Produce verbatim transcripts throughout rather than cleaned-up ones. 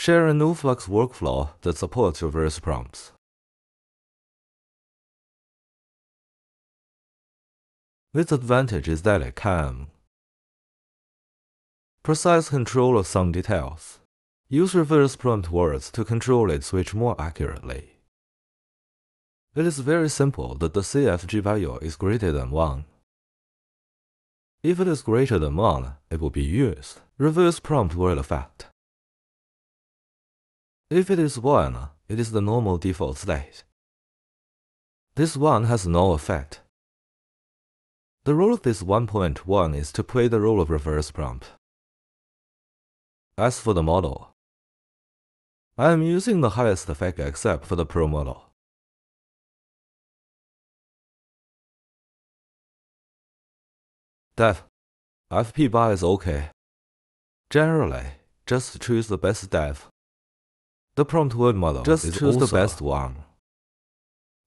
share a new Flux workflow that supports your various prompts. This advantage is that it can precise control of some details. Use reverse prompt words to control its switch more accurately. It is very simple that the C F G value is greater than one. If it is greater than one, it will be used. Reverse prompt word effect. If it is one, it is the normal default state. This one has no effect. The role of this one point one is to play the role of reverse prompt. As for the model, I am using the highest effect except for the Pro model. Depth, F P bar is okay. Generally, just choose the best depth. The prompt word model just is choose also the best one.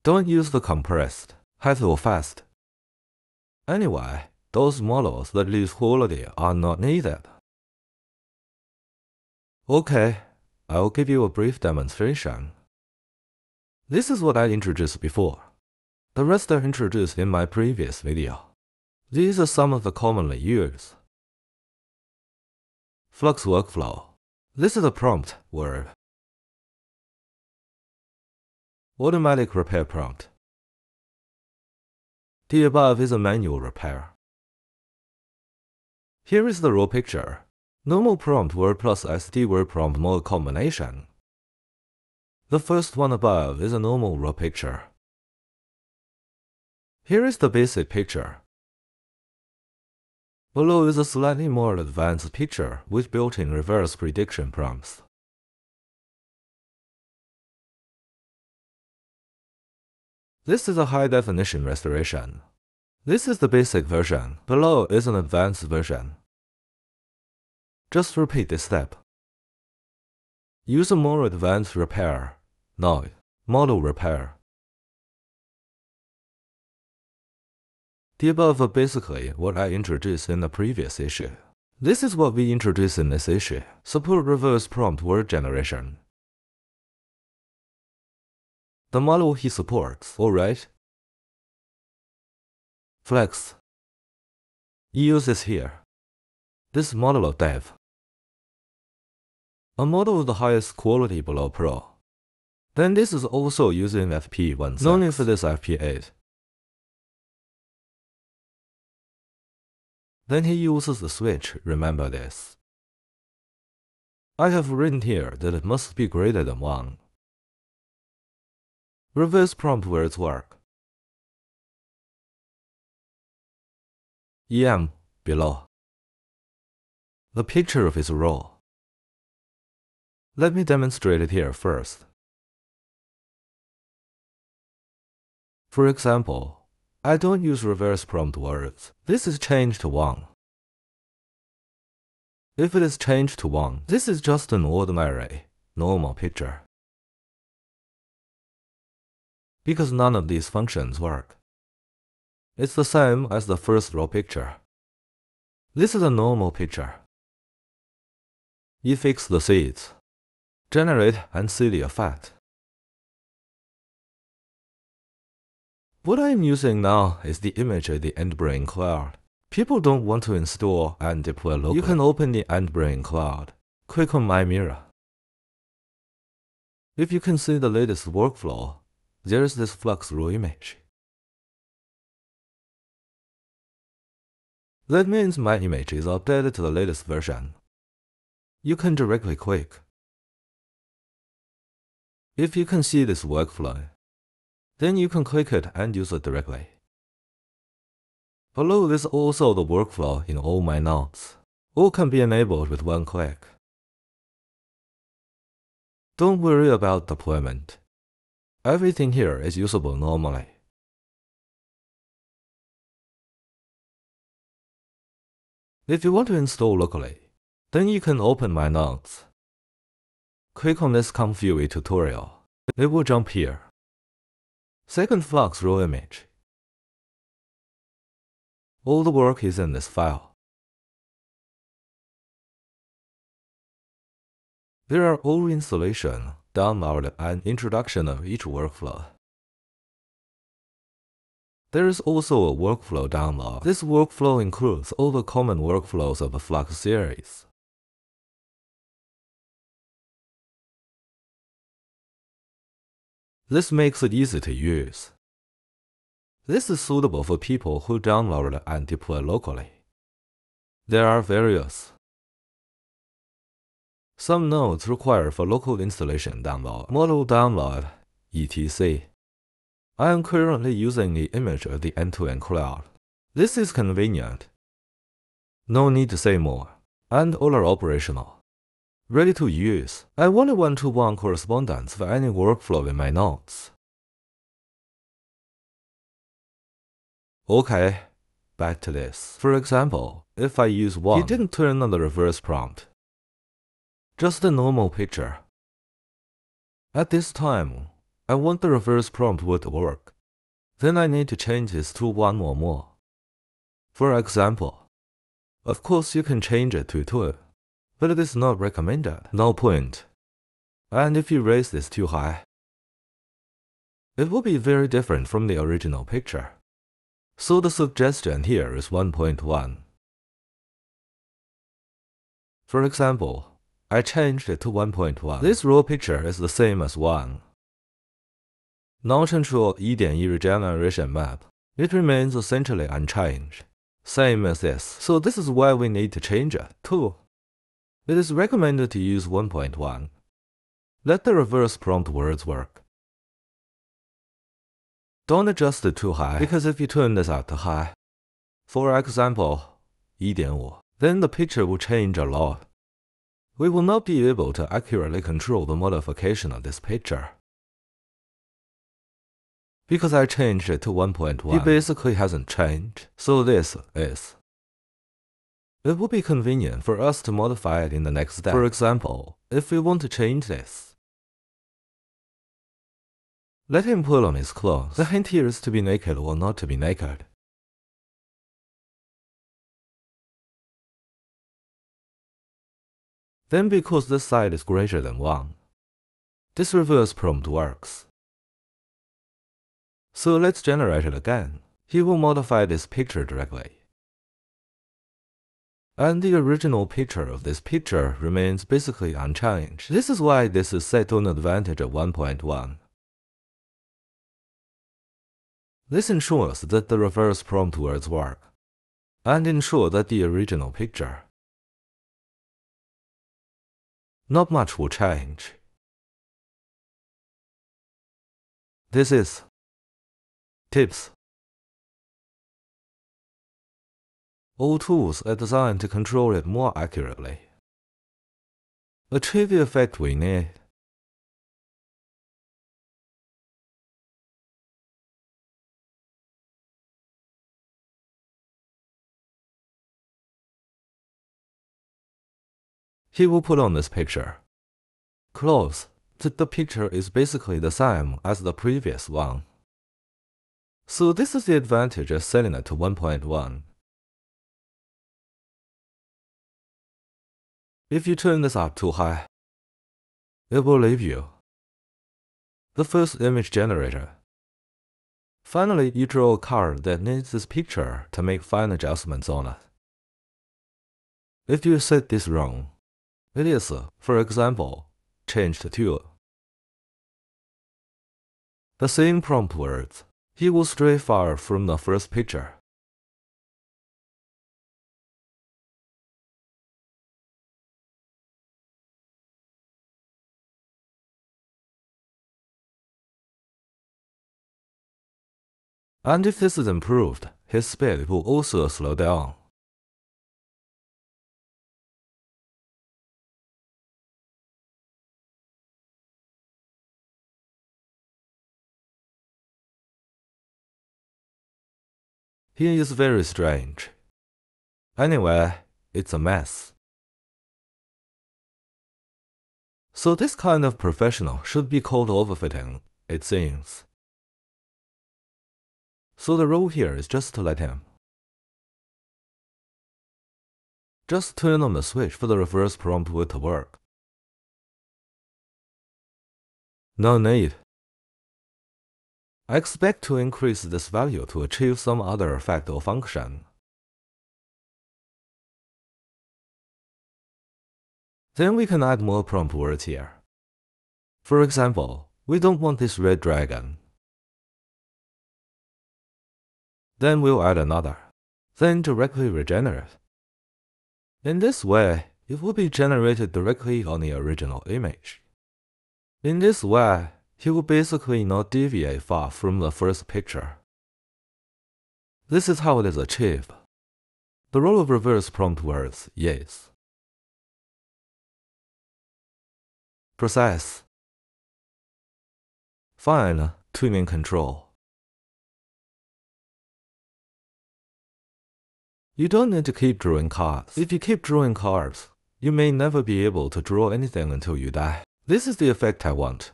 Don't use the compressed, high or fast. Anyway, those models that lose quality are not needed. Okay, I will give you a brief demonstration. This is what I introduced before. The rest are introduced in my previous video. These are some of the commonly used. Flux workflow. This is a prompt word. Automatic repair prompt. The above is a manual repair. Here is the raw picture. Normal prompt word plus S D word prompt mode combination. The first one above is a normal raw picture. Here is the basic picture. Below is a slightly more advanced picture with built-in reverse prediction prompts. This is a high-definition restoration. This is the basic version. Below is an advanced version. Just repeat this step. Use a more advanced repair. No, model repair. The above are basically what I introduced in the previous issue. This is what we introduced in this issue. Support reverse prompt word generation. The model he supports, alright? Flux. Use is here. This model of dev. A model of the highest quality below Pro. Then this is also using F P sixteen. No need for this F P eight. Then he uses the switch, remember this. I have written here that it must be greater than one. Reverse prompt words work. E M, below. The picture of his role. Let me demonstrate it here first. For example, I don't use reverse prompt words. This is changed to one. If it is changed to one, this is just an ordinary, normal picture. Because none of these functions work. It's the same as the first raw picture. This is a normal picture. You fix the seeds. Generate and see the effect. What I am using now is the image at the Endbrain Cloud. People don't want to install and deploy locally. You can open the Endbrain Cloud. Click on My Mirror. If you can see the latest workflow, there is this Flux raw image. That means my image is updated to the latest version. You can directly click. If you can see this workflow, then you can click it and use it directly. Below is also the workflow in all my nodes. All can be enabled with one click. Don't worry about deployment. Everything here is usable normally. If you want to install locally, then you can open my nodes. Click on this Comfui tutorial. It will jump here. Second Flux raw image. All the work is in this file. There are O-ring solutions, download and introduction of each workflow. There is also a workflow download. This workflow includes all the common workflows of the Flux series. This makes it easy to use. This is suitable for people who download and deploy locally. There are various. Some nodes require for local installation download, model download, et cetera. I am currently using the image of the Endbrain Cloud. This is convenient. No need to say more. And all are operational. Ready to use. I want a one-to-one correspondence for any workflow in my nodes. Okay, back to this. For example, if I use one, it didn't turn on the reverse prompt. Just a normal picture. At this time, I want the reverse prompt would work. Then I need to change this to one or more. For example, of course you can change it to two, but it is not recommended. No point. And if you raise this too high, it will be very different from the original picture. So the suggestion here is one point one. For example, I changed it to one point one. This raw picture is the same as one. Now change to one point one regeneration map. It remains essentially unchanged. Same as this. So this is why we need to change it. two. It is recommended to use one point one. Let the reverse prompt words work. Don't adjust it too high, because if you turn this out to high, for example, one point five, then the picture will change a lot. We will not be able to accurately control the modification of this picture. Because I changed it to one point one, it basically hasn't changed, so this is. It will be convenient for us to modify it in the next step. For example, if we want to change this, let him pull on his clothes. The hint here is to be naked or not to be naked. Then because this side is greater than one, this reverse prompt works. So let's generate it again. He will modify this picture directly. And the original picture of this picture remains basically unchanged. This is why this is set to an advantage of one point one. This ensures that the reverse prompt words work, and ensure that the original picture. Not much will change. This is tips. All tools are designed to control it more accurately. Achieve the effect we need. He will put on this picture. Close. The picture is basically the same as the previous one. So this is the advantage of setting it to one point one. If you turn this up too high, it will leave you. The first image generator. Finally, you draw a card that needs this picture to make fine adjustments on it. If you set this wrong, it is, for example, changed to the same prompt words. He will stray far from the first picture. And if this is improved, his speed will also slow down. He is very strange. Anyway, it's a mess. So this kind of professional should be called overfitting, it seems. So the rule here is just to let him. Just turn on the switch for the reverse prompt word to work. No need. I expect to increase this value to achieve some other effect or function. Then we can add more prompt words here. For example, we don't want this red dragon. Then we'll add another, then directly regenerate. In this way, it will be generated directly on the original image. In this way, he will basically not deviate far from the first picture. This is how it is achieved. The role of reverse prompt words is precise, fine tuning control. You don't need to keep drawing cards. If you keep drawing cards, you may never be able to draw anything until you die. This is the effect I want.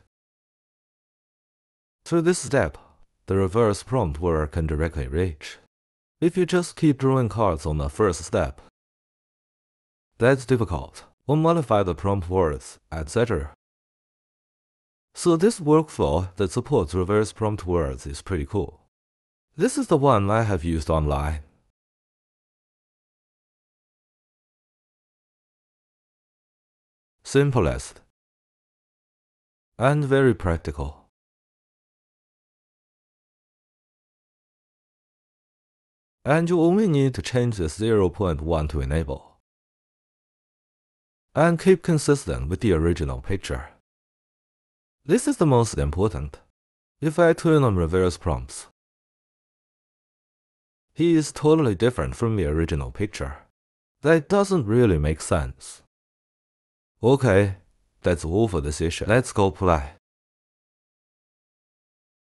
Through this step, the reverse prompt word can directly reach. If you just keep drawing cards on the first step, that's difficult. Or modify the prompt words, et cetera. So this workflow that supports reverse prompt words is pretty cool. This is the one I have used online. Simplest and very practical. And you only need to change the zero point one to enable. And keep consistent with the original picture. This is the most important. If I turn on reverse prompts, he is totally different from the original picture. That doesn't really make sense. Okay, that's all for this issue. Let's go play.